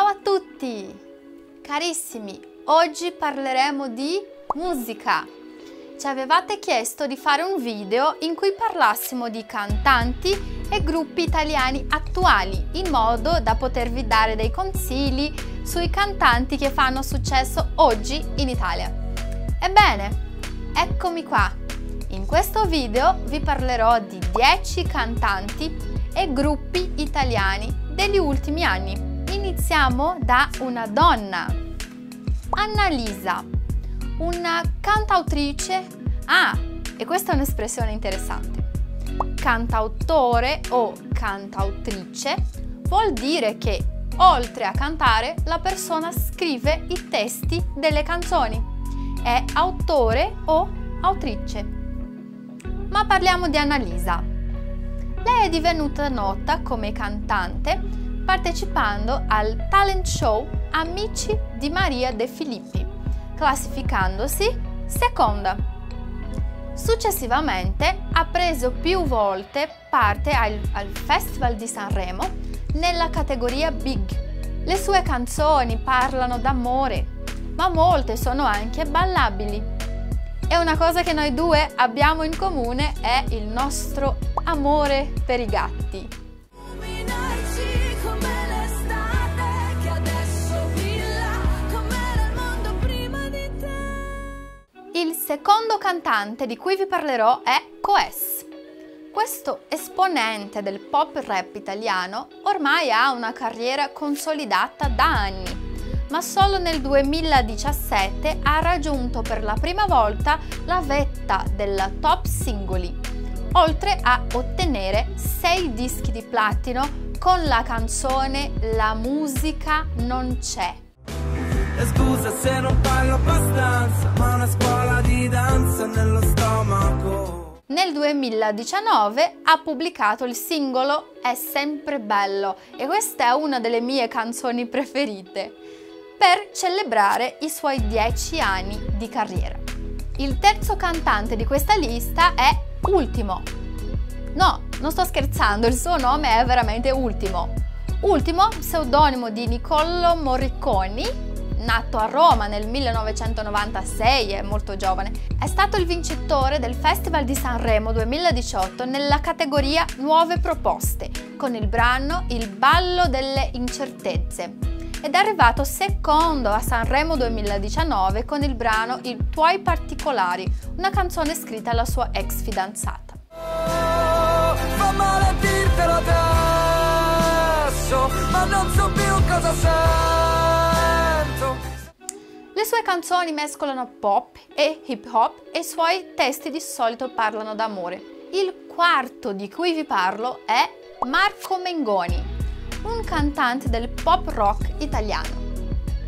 Ciao a tutti! Carissimi, oggi parleremo di musica. Ci avevate chiesto di fare un video in cui parlassimo di cantanti e gruppi italiani attuali, in modo da potervi dare dei consigli sui cantanti che fanno successo oggi in Italia. Ebbene, eccomi qua! In questo video vi parlerò di 10 cantanti e gruppi italiani degli ultimi anni. Iniziamo da una donna, Annalisa, una cantautrice, e questa è un'espressione interessante, cantautore o cantautrice vuol dire che oltre a cantare la persona scrive i testi delle canzoni, è autore o autrice. Ma parliamo di Annalisa. Lei è divenuta nota come cantante partecipando al talent show Amici di Maria De Filippi, classificandosi seconda. Successivamente ha preso più volte parte al Festival di Sanremo nella categoria Big. Le sue canzoni parlano d'amore, ma molte sono anche ballabili. E una cosa che noi due abbiamo in comune è il nostro amore per i gatti. Il secondo cantante di cui vi parlerò è Coes. Questo esponente del pop rap italiano ormai ha una carriera consolidata da anni, ma solo nel 2017 ha raggiunto per la prima volta la vetta della top singoli, oltre a ottenere 6 dischi di platino con la canzone La musica non c'è. Scusa se non parlo abbastanza, ma una scuola di danza nello stomaco. Nel 2019 ha pubblicato il singolo È sempre bello, e questa è una delle mie canzoni preferite, per celebrare i suoi 10 anni di carriera. Il terzo cantante di questa lista è Ultimo. No, non sto scherzando, il suo nome è veramente Ultimo. Ultimo, pseudonimo di Nicolò Moriconi, nato a Roma nel 1996, è molto giovane, è stato il vincitore del Festival di Sanremo 2018 nella categoria Nuove Proposte con il brano Il ballo delle incertezze ed è arrivato secondo a Sanremo 2019 con il brano I tuoi particolari, una canzone scritta alla sua ex fidanzata. Oh, fa male dirtelo adesso, ma non so più cosa sei. Le sue canzoni mescolano pop e hip hop e i suoi testi di solito parlano d'amore. Il quarto di cui vi parlo è Marco Mengoni, un cantante del pop rock italiano.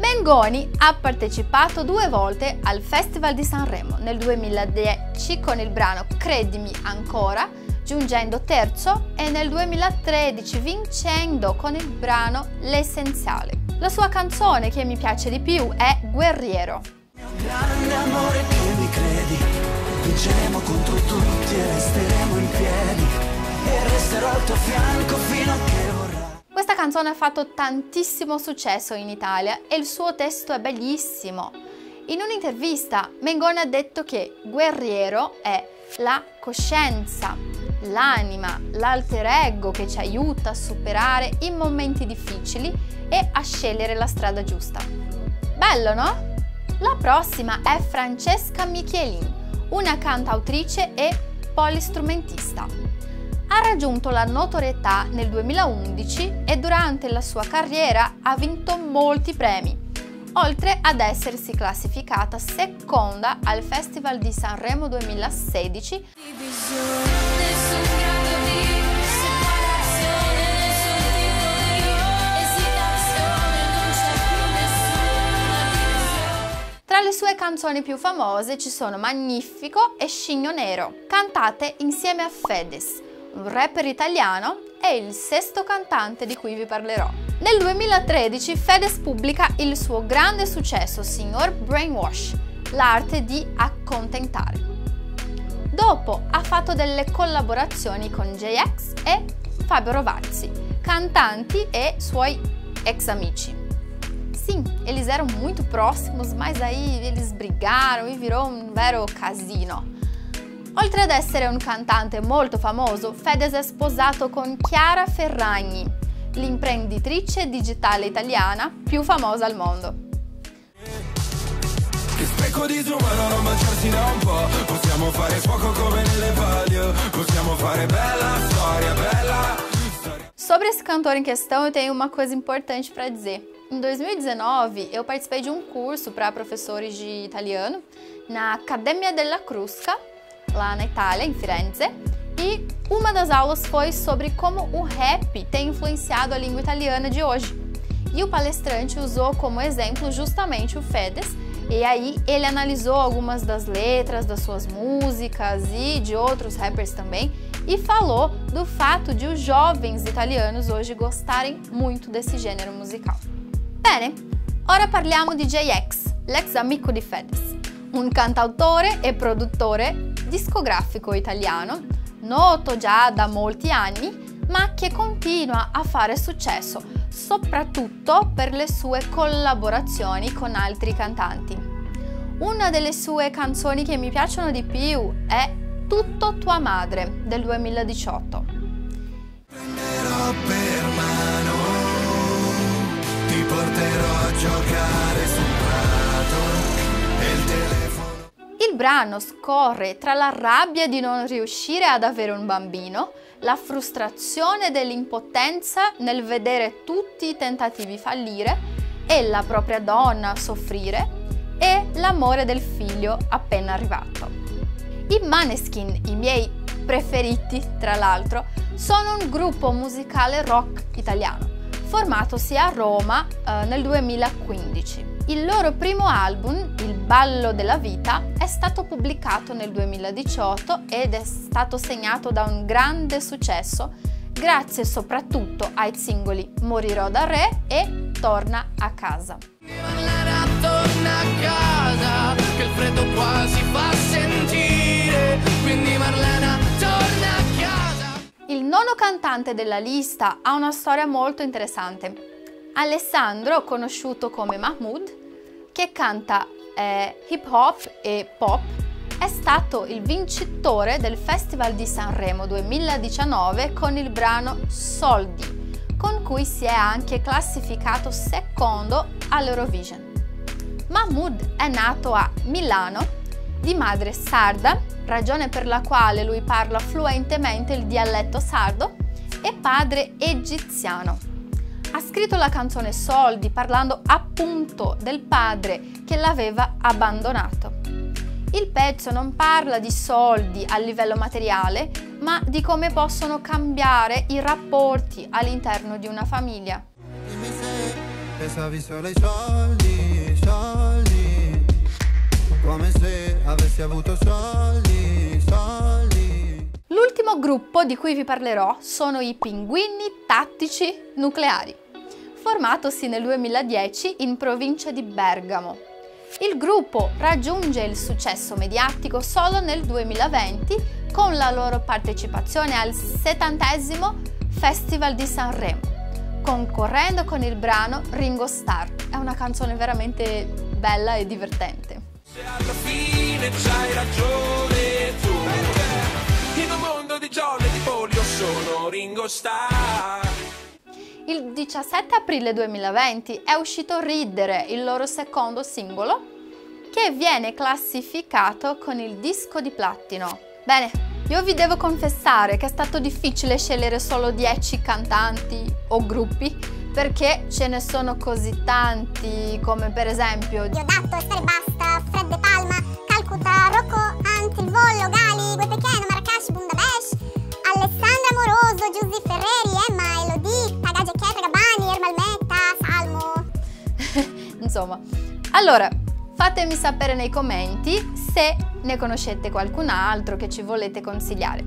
Mengoni ha partecipato 2 volte al Festival di Sanremo, nel 2010 con il brano Credimi ancora, giungendo terzo, e nel 2013 vincendo con il brano L'essenziale. La sua canzone che mi piace di più è Guerriero. Mio grande amore che mi credi, vinceremo contro tutti e resteremo in piedi e resterò al tuo fianco fino a che vorrà. Questa canzone ha fatto tantissimo successo in Italia e il suo testo è bellissimo. In un'intervista Mengoni ha detto che Guerriero è la coscienza, l'anima, l'alter ego che ci aiuta a superare i momenti difficili e a scegliere la strada giusta. Bello, no? La prossima è Francesca Michielin, una cantautrice e polistrumentista. Ha raggiunto la notorietà nel 2011 e durante la sua carriera ha vinto molti premi, oltre ad essersi classificata seconda al Festival di Sanremo 2016. Tra le sue canzoni più famose ci sono Magnifico e Cigno Nero, cantate insieme a Fedez, un rapper italiano e il sesto cantante di cui vi parlerò. Nel 2013 Fedez pubblica il suo grande successo Signor Brainwash, l'arte di accontentare. Dopo ha fatto delle collaborazioni con J-Ax e Fabio Rovazzi, cantanti e suoi ex amici. Sim, eles eram muito próximos, mas aí eles brigaram e virou un vero casino. Oltre ad essere un cantante molto famoso, Fedez è sposato con Chiara Ferragni, l'imprenditrice digitale italiana più famosa al mondo. Che specchio disumano, non mangiarsi da un po', possiamo fare fuoco come nelle palio, possiamo fare bella storia, bella. Sobre esse cantor em questão, eu tenho uma coisa importante para dizer. Em 2019, eu participei de um curso para professores de italiano na Accademia della Crusca, lá na Itália, em Firenze, e uma das aulas foi sobre como o rap tem influenciado a língua italiana de hoje. E o palestrante usou como exemplo justamente o Fedez, e aí ele analisou algumas das letras das suas músicas e de outros rappers também, e falou do fato de os jovens italianos hoje gostarem muito desse gênero musical. Bene, ora parliamo di J-Ax, l'ex amico di Fedez, un cantautore e produttore discografico italiano, noto già da molti anni, ma che continua a fare successo, soprattutto per le sue collaborazioni con altri cantanti. Una delle sue canzoni che mi piacciono di più è Tutto tua madre del 2018. Prenderò per mano, ti porterò a giocare sul prato e il telefono. Il brano scorre tra la rabbia di non riuscire ad avere un bambino, la frustrazione dell'impotenza nel vedere tutti i tentativi fallire e la propria donna soffrire e l'amore del figlio appena arrivato. I Maneskin, i miei preferiti tra l'altro, sono un gruppo musicale rock italiano, formatosi a Roma nel 2015. Il loro primo album, Il ballo della vita, è stato pubblicato nel 2018 ed è stato segnato da un grande successo grazie soprattutto ai singoli Morirò da re e Torna a casa. Torna a casa, che il freddo qua si fa sentire. Quindi Marlena torna a casa. Il nono cantante della lista ha una storia molto interessante. Alessandro, conosciuto come Mahmood, che canta hip hop e pop, è stato il vincitore del Festival di Sanremo 2019 con il brano Soldi, con cui si è anche classificato secondo all'Eurovision. Mahmood è nato a Milano, di madre sarda, ragione per la quale lui parla fluentemente il dialetto sardo, e padre egiziano. Ha scritto la canzone Soldi parlando appunto del padre che l'aveva abbandonato. Il pezzo non parla di soldi a livello materiale, ma di come possono cambiare i rapporti all'interno di una famiglia. Dimmi se pensavi solo ai soldi, soldi, come se avessi avuto soldi, soldi. L'ultimo gruppo di cui vi parlerò sono i Pinguini Tattici Nucleari, formatosi nel 2010 in provincia di Bergamo. Il gruppo raggiunge il successo mediatico solo nel 2020 con la loro partecipazione al 70° Festival di Sanremo, concorrendo con il brano Ringo Starr. È una canzone veramente bella e divertente. Se alla fine c'hai ragione tu, in un mondo di giorni di polio sono Ringo Starr. Il 17 aprile 2020 è uscito Ridere, il loro secondo singolo, che viene classificato con il disco di platino. Bene, io vi devo confessare che è stato difficile scegliere solo 10 cantanti o gruppi, perché ce ne sono così tanti, come per esempio Diodato, Esther Basta, Fred De Palma, Calcutta, Rocco Ant, Il Vollo, Gali, Guepecheno, Marrakesh, Bundabesh, Alessandra Amoroso, Giusi Ferreri, Emma, Elodie, Chiara Gabani, Ermal Meta, Salmo. Insomma, allora fatemi sapere nei commenti se ne conoscete qualcun altro che ci volete consigliare.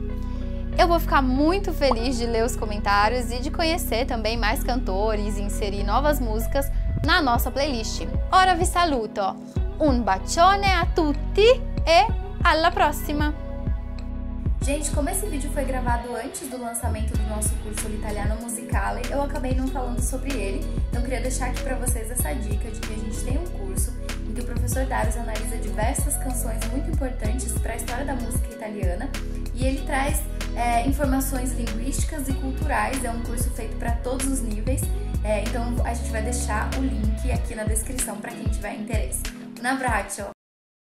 Eu vou ficar muito feliz de ler os comentários e de conhecer também mais cantores e inserir novas músicas na nossa playlist. Ora vi saluto! Un bacione a tutti e alla prossima! Gente, como esse vídeo foi gravado antes do lançamento do nosso curso de italiano musicale, eu acabei não falando sobre ele, então queria deixar aqui pra vocês essa dica de que a gente tem um curso em que o professor Darius analisa diversas canções muito importantes para a história da música italiana e ele traz informações linguísticas e culturais, é um curso feito para todos os níveis, então a gente vai deixar o link aqui na descrição para quem tiver interesse. Un abbraccio!